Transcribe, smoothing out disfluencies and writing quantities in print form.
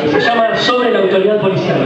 que se llama Sobre la autoridad policial.